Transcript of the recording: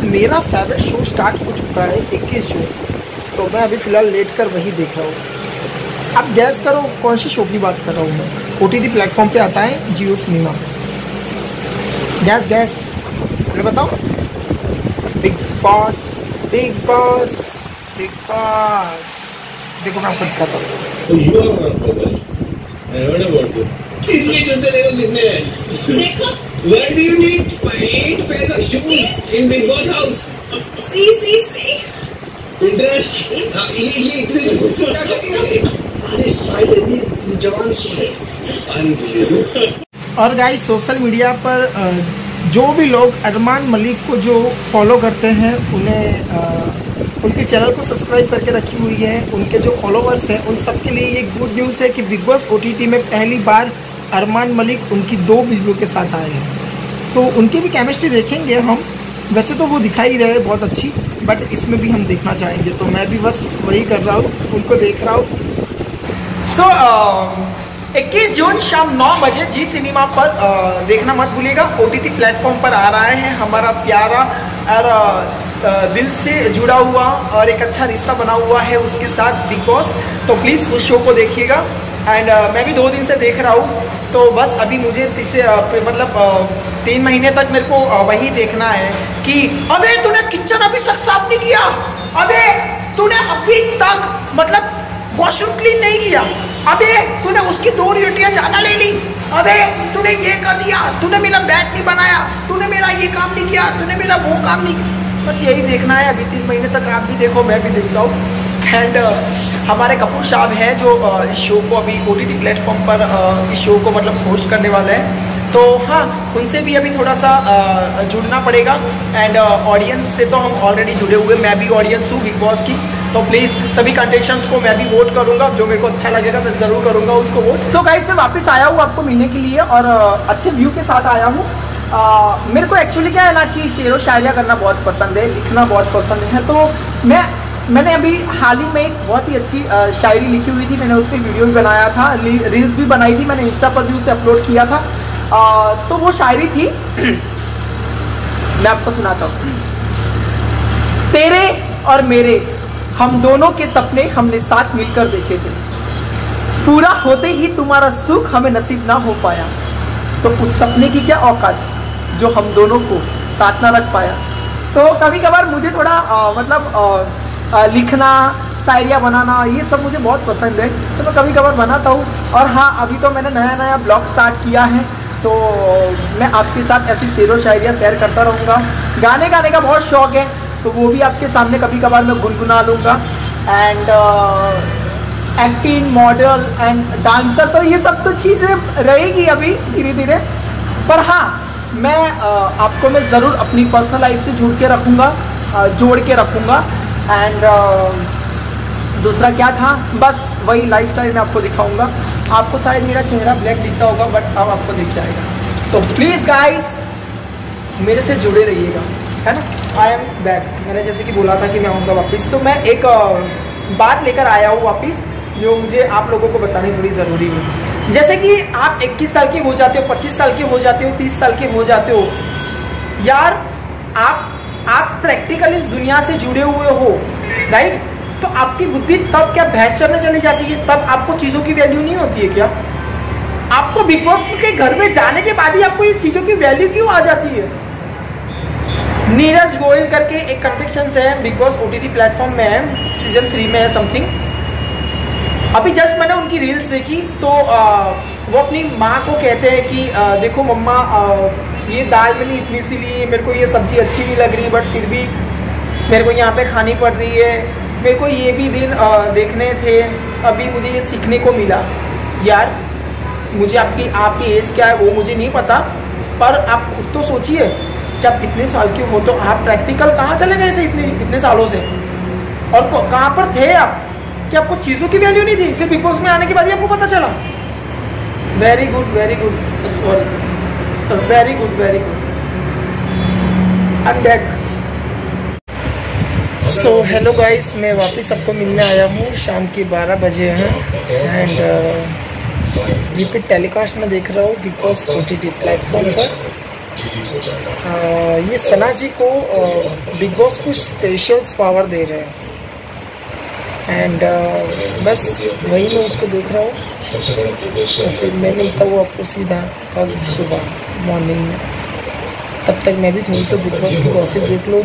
तो मेरा favourite show start हो चुका है 21 शो, तो मैं अभी फ़िलहाल लेट कर वही देख रहा हूँ। आप गैस करो कौन से शो की बात कर रहा हूँ मैं। OTT प्लेटफॉर्म पे आता है जियो सिनेमा। गैस गैस मैं बताओ, बिग बॉस। देखो मैं आपको दिखाता हूँ इसके चलते देखो कितने हैं। What do you need 8 pairs of shoes in Big Boss house? See. Interest? ये इतने शूज उठा कर अरे शायद जवान शूज। और गाइस सोशल मीडिया पर जो भी लोग अरमान मलिक को जो फॉलो करते हैं उन्हें उनके चैनल को सब्सक्राइब करके रखी हुई है। उनके जो फॉलोवर्स हैं उन सबके लिए ये गुड न्यूज़ है कि बिग बॉस OTT में पहली बार अरमान मलिक उनकी 2 वीडियो के साथ आए हैं, तो उनकी भी केमिस्ट्री देखेंगे हम। वैसे तो वो दिखाई रहे बहुत अच्छी, बट इसमें भी हम देखना चाहेंगे, तो मैं भी बस वही कर रहा हूँ, उनको देख रहा हूँ। सो 21 जून शाम 9 बजे जी सिनेमा पर देखना मत भूलिएगा। OTT प्लेटफॉर्म पर आ रहा है हमारा प्यारा और दिल से जुड़ा हुआ और एक अच्छा रिश्ता बना हुआ है उसके साथ बिग बॉस, तो प्लीज़ उस शो को देखिएगा। एंड मैं भी 2 दिन से देख रहा हूँ, तो बस अभी मुझे इसे मतलब 3 महीने तक मेरे को वही देखना है कि अबे तूने किचन अभी तक साफ नहीं किया, अबे तूने अभी तक मतलब वॉशरूम क्लीन नहीं किया, अबे तूने उसकी 2 रोटियाँ ज़्यादा ले ली, अबे तूने ये कर दिया, तूने मेरा बैग नहीं बनाया, तूने मेरा ये काम नहीं किया, तूने मेरा वो काम नहीं किया। बस यही देखना है अभी 3 महीने तक। आप भी देखो मैं भी देखता हूँ। एंड हमारे कपूर साहब हैं जो इस शो को अभी OTT प्लेटफॉर्म पर इस शो को मतलब होस्ट करने वाले हैं, तो हाँ उनसे भी अभी थोड़ा सा जुड़ना पड़ेगा। एंड ऑडियंस से तो हम ऑलरेडी जुड़े हुए, मैं भी ऑडियंस हूँ बिग बॉस की, तो प्लीज़ सभी कंटेस्टेंट्स को मैं भी वोट करूँगा, जो मेरे को अच्छा लगेगा मैं ज़रूर करूँगा उसको वोट। तो गाइस मैं वापस आया हूँ आपको मिलने के लिए और अच्छे व्यू के साथ आया हूँ। मेरे को एक्चुअली क्या है ना कि शेर व शायरी करना बहुत पसंद है, लिखना बहुत पसंद है, तो मैंने अभी हाल ही में एक बहुत ही अच्छी शायरी लिखी हुई थी, मैंने उस पर वीडियो भी बनाया था, रील्स भी बनाई थी, मैंने इंस्टा पर भी उसे अपलोड किया था। तो वो शायरी थी, मैं आपको सुनाता हूँ। तेरे और मेरे हम दोनों के सपने हमने साथ मिलकर देखे थे, पूरा होते ही तुम्हारा सुख हमें नसीब ना हो पाया, तो उस सपने की क्या औकात जो हम दोनों को साथ ना रख पाया। तो कभी कभार मुझे थोड़ा लिखना, शायरियाँ बनाना, ये सब मुझे बहुत पसंद है, तो मैं कभी कभार बनाता हूँ। और हाँ अभी तो मैंने नया ब्लॉग स्टार्ट किया है, तो मैं आपके साथ ऐसी शेर व शायरियाँ शेयर करता रहूँगा। गाने गाने का बहुत शौक़ है, तो वो भी आपके सामने कभी कभार मैं गुनगुना लूँगा। And acting, model and dancer, तो ये सब तो चीज़ें रहेगी अभी धीरे धीरे, पर हाँ मैं आपको मैं ज़रूर अपनी पर्सनल लाइफ से जोड़ के रखूँगा। एंड दूसरा क्या था, बस वही लाइफ स्टाइल मैं आपको दिखाऊँगा। आपको शायद मेरा चेहरा ब्लैक दिखता होगा, बट अब आपको दिख जाएगा, तो प्लीज़ गाइस मेरे से जुड़े रहिएगा, है ना। आई एम बैक, मैंने जैसे कि बोला था कि मैं आऊँगा वापस, तो मैं एक बात लेकर आया हूँ वापस, जो मुझे आप लोगों को बतानी थोड़ी ज़रूरी है। जैसे कि आप 21 साल के हो जाते हो, 25 साल के हो जाते हो, 30 साल के हो जाते हो, यार आप प्रैक्टिकल इस दुनिया से जुड़े हुए हो, राइट। तो आपकी बुद्धि तब क्या भैंसचर में चली जाती है, तब आपको चीज़ों की वैल्यू नहीं होती है क्या? आपको बिग बॉस के घर में जाने के बाद ही आपको ये चीज़ों की वैल्यू क्यों आ जाती है? नीरज गोयल करके एक कंटेस्टेंट है बिग बॉस OTT प्लेटफॉर्म में है, सीजन 3 में है समथिंग। अभी जस्ट मैंने उनकी रील्स देखी, तो वो अपनी माँ को कहते हैं कि देखो मम्मा ये दाल मिली इतनी सी ली, मेरे को ये सब्ज़ी अच्छी नहीं लग रही, बट फिर भी मेरे को यहाँ पे खानी पड़ रही है, मेरे को ये भी दिन देखने थे, अभी मुझे ये सीखने को मिला। यार मुझे आपकी एज क्या है वो मुझे नहीं पता, पर आप खुद तो सोचिए कि आप कितने साल के हो, तो आप प्रैक्टिकल कहाँ चले गए थे इतने सालों से, और कहाँ पर थे आप कि आपको चीज़ों की वैल्यू नहीं थी, सिर्फ बिग बॉस में आने के बाद ही आपको पता चला। Very good, sorry, I am back. So hello guys, मैं वापस आपको मिलने आया हूँ, शाम के 12 बजे हैं। एंड रिपीट टेलीकास्ट में देख रहा हूँ बिग बॉस OTT प्लेटफॉर्म पर, ये सना जी को बिग बॉस कुछ स्पेशल्स पावर दे रहे हैं एंड बस वही मैं उसको देख रहा हूँ। तो फिर मैं मिलता हूँ आपको सीधा कल सुबह मॉर्निंग में। तब तक मैं भी थोड़ी तो बिग बॉस की गॉसिप देख लूँ।